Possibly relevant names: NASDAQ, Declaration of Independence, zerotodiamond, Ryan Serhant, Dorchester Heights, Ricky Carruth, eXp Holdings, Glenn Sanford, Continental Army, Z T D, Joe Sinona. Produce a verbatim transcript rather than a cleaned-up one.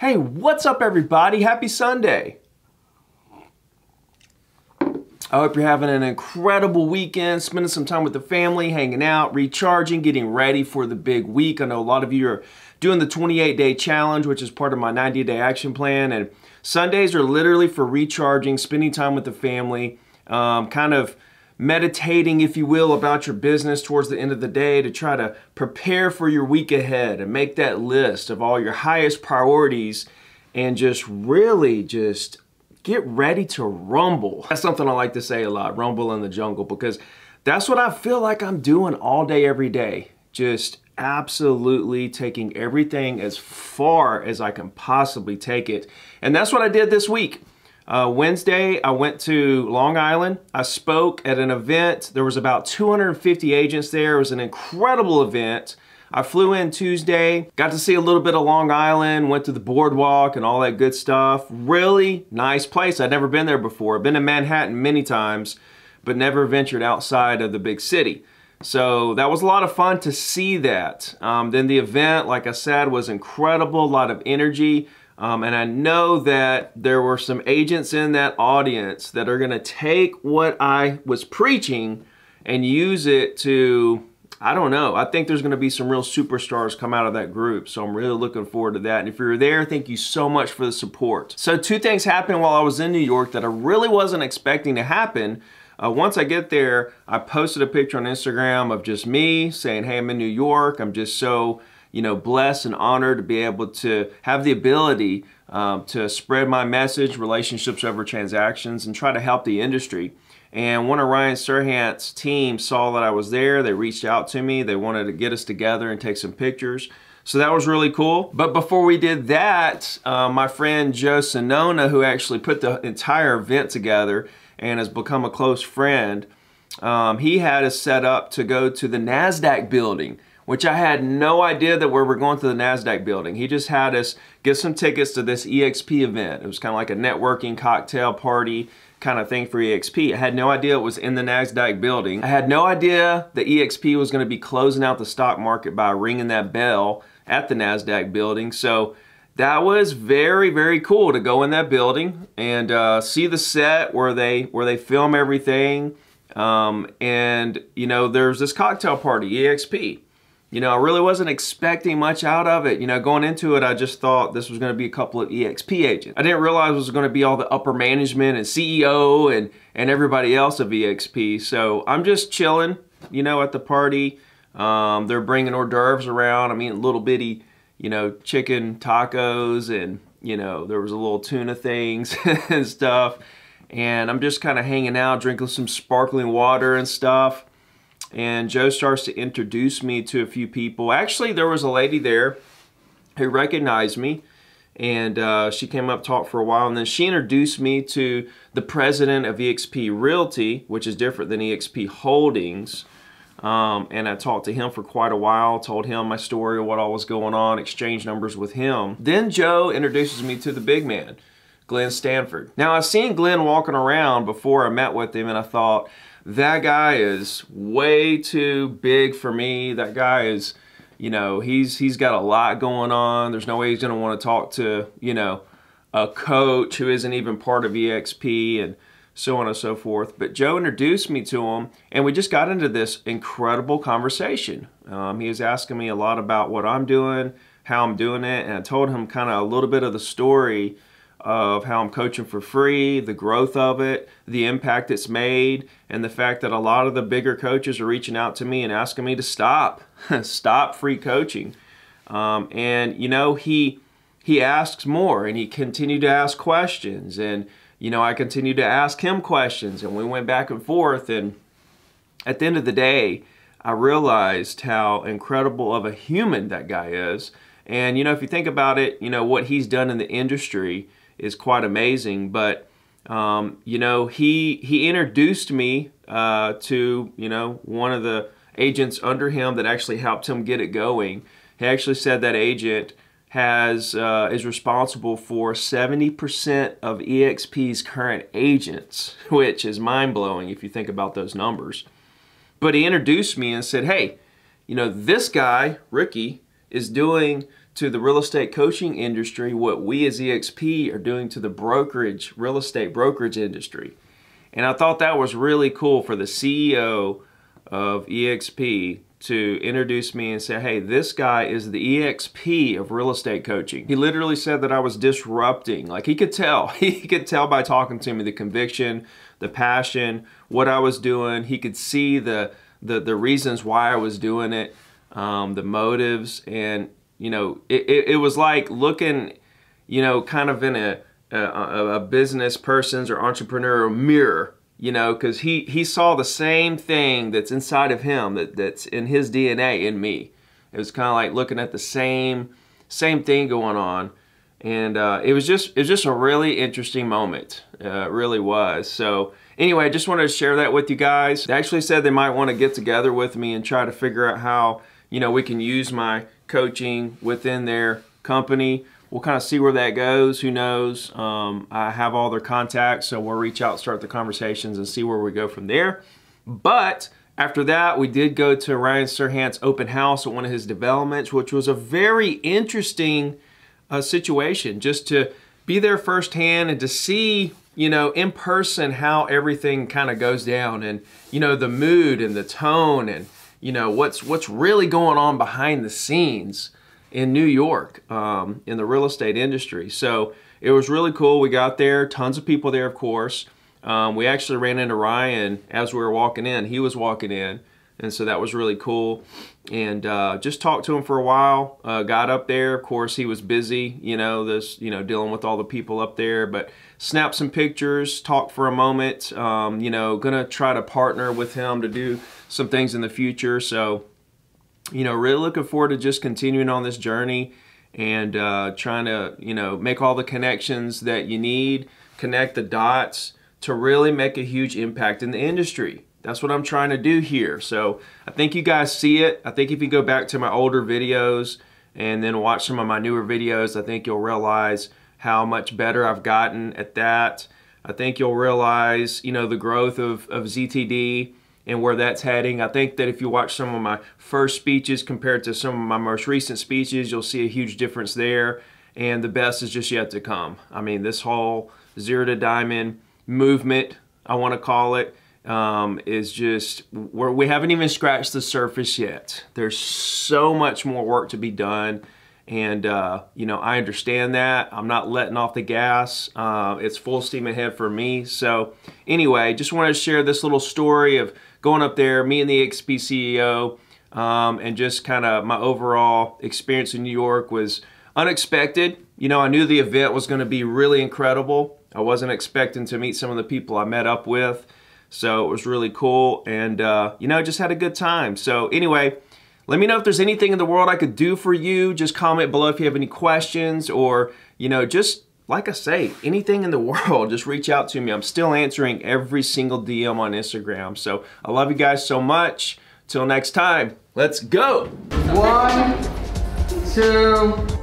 Hey, what's up everybody? Happy Sunday. I hope you're having an incredible weekend, spending some time with the family, hanging out, recharging, getting ready for the big week. I know a lot of you are doing the twenty-eight day challenge, which is part of my ninety day action plan. And Sundays are literally for recharging, spending time with the family, um, kind of meditating, if you will, about your business towards the end of the day to try to prepare for your week ahead and make that list of all your highest priorities and just really just get ready to rumble. That's something I like to say a lot, rumble in the jungle, because that's what I feel like I'm doing all day, every day. Just absolutely taking everything as far as I can possibly take it. And that's what I did this week. Uh, Wednesday, I went to Long Island. I spoke at an event. There was about two hundred fifty agents there. It was an incredible event. I flew in Tuesday, got to see a little bit of Long Island, went to the boardwalk and all that good stuff. Really nice place. I'd never been there before. I've been to Manhattan many times, but never ventured outside of the big city. So that was a lot of fun to see that. Um, then the event, like I said, was incredible, a lot of energy. Um, and I know that there were some agents in that audience that are going to take what I was preaching and use it to, I don't know, I think there's going to be some real superstars come out of that group. So I'm really looking forward to that. And if you're there, thank you so much for the support. So two things happened while I was in New York that I really wasn't expecting to happen. Uh, once I get there, I posted a picture on Instagram of just me saying, hey, I'm in New York. I'm just so you know, blessed and honored to be able to have the ability um, to spread my message, relationships over transactions, and try to help the industry. And one of Ryan Serhant's team saw that I was there. They reached out to me. They wanted to get us together and take some pictures. So that was really cool. But before we did that, uh, my friend Joe Sinona, who actually put the entire event together and has become a close friend, um, he had us set up to go to the NASDAQ building, which I had no idea that we were going to the NASDAQ building. He just had us get some tickets to this eXp event. It was kind of like a networking cocktail party kind of thing for eXp. I had no idea it was in the NASDAQ building. I had no idea that eXp was going to be closing out the stock market by ringing that bell at the NASDAQ building. So that was very, very cool to go in that building and uh, see the set where they, where they film everything. Um, and, you know, there's this cocktail party, eXp. You know, I really wasn't expecting much out of it. You know, going into it, I just thought this was going to be a couple of eXp agents. I didn't realize it was going to be all the upper management and C E O and, and everybody else of eXp. So I'm just chilling, you know, at the party. Um, they're bringing hors d'oeuvres around. I mean, little bitty, you know, chicken tacos and, you know, there was a little tuna things and stuff. And I'm just kind of hanging out, drinking some sparkling water and stuff. And Joe starts to introduce me to a few people. Actually, there was a lady there who recognized me, and uh, she came up, talked for a while, and then she introduced me to the president of eXp Realty, which is different than eXp Holdings. Um, and I talked to him for quite a while, told him my story, what all was going on, exchanged numbers with him. Then Joe introduces me to the big man, Glenn Sanford. Now, I've seen Glenn walking around before I met with him, and I thought, that guy is way too big for me. That guy is, you know, he's he's got a lot going on. There's no way he's going to want to talk to, you know, a coach who isn't even part of eXp and so on and so forth. But Joe introduced me to him, and we just got into this incredible conversation. Um, he was asking me a lot about what I'm doing, how I'm doing it, and I told him kind of a little bit of the story of how I'm coaching for free, the growth of it, the impact it's made, and the fact that a lot of the bigger coaches are reaching out to me and asking me to stop, stop free coaching. Um, and, you know, he, he asks more, and he continued to ask questions, and, you know, I continued to ask him questions, and we went back and forth, and at the end of the day, I realized how incredible of a human that guy is. And, you know, if you think about it, you know, what he's done in the industry is quite amazing. But, um, you know, he he introduced me uh, to, you know, one of the agents under him that actually helped him get it going. He actually said that agent has uh, is responsible for seventy percent of eXp's current agents, which is mind-blowing if you think about those numbers. But he introduced me and said, hey, you know, this guy, Ricky, is doing to the real estate coaching industry what we as eXp are doing to the brokerage, real estate brokerage industry. And I thought that was really cool for the C E O of eXp to introduce me and say, hey, this guy is the eXp of real estate coaching. He literally said that I was disrupting. Like he could tell. He could tell by talking to me the conviction, the passion, what I was doing. He could see the, the, the reasons why I was doing it, um, the motives. And, you know, it, it, it was like looking, you know, kind of in a, a, a business person's or entrepreneurial mirror. You know, because he, he saw the same thing that's inside of him, that, that's in his D N A, in me. It was kind of like looking at the same same thing going on. And uh, it was just it was just a really interesting moment. Uh, it really was. So anyway, I just wanted to share that with you guys. They actually said they might want to get together with me and try to figure out how, you know, we can use my coaching within their company. We'll kind of see where that goes. Who knows? Um, I have all their contacts, so we'll reach out, start the conversations, and see where we go from there. But after that, we did go to Ryan Serhant's open house at one of his developments, which was a very interesting uh, situation, just to be there firsthand and to see, you know, in person how everything kind of goes down, and, you know, the mood and the tone and, you know, what's, what's really going on behind the scenes in New York, um, in the real estate industry. So it was really cool. We got there, tons of people there, of course. Um, we actually ran into Ryan as we were walking in. He was walking in, and so that was really cool. And uh, just talked to him for a while, uh, got up there. Of course, he was busy, you know, this, you know, dealing with all the people up there, but snapped some pictures, talked for a moment, um, you know, gonna try to partner with him to do some things in the future. So, you know, really looking forward to just continuing on this journey and uh, trying to, you know, make all the connections that you need, connect the dots to really make a huge impact in the industry. That's what I'm trying to do here. So I think you guys see it. I think if you go back to my older videos and then watch some of my newer videos, I think you'll realize how much better I've gotten at that. I think you'll realize, you know, the growth of, of Z T D and where that's heading. I think that if you watch some of my first speeches compared to some of my most recent speeches, you'll see a huge difference there, and the best is just yet to come. I mean, this whole zero to diamond movement, I want to call it, um, is just, we're, we haven't even scratched the surface yet. There's so much more work to be done, and uh, you know, I understand that. I'm not letting off the gas. Uh, it's full steam ahead for me. So anyway, just wanted to share this little story of going up there, me and the eXp C E O, um, and just kind of my overall experience in New York was unexpected. You know, I knew the event was going to be really incredible. I wasn't expecting to meet some of the people I met up with, so it was really cool, and uh, you know, just had a good time. So anyway, let me know if there's anything in the world I could do for you. Just comment below if you have any questions, or, you know, just, like I say, anything in the world, just reach out to me. I'm still answering every single D M on Instagram. So I love you guys so much. Till next time, let's go. One, two,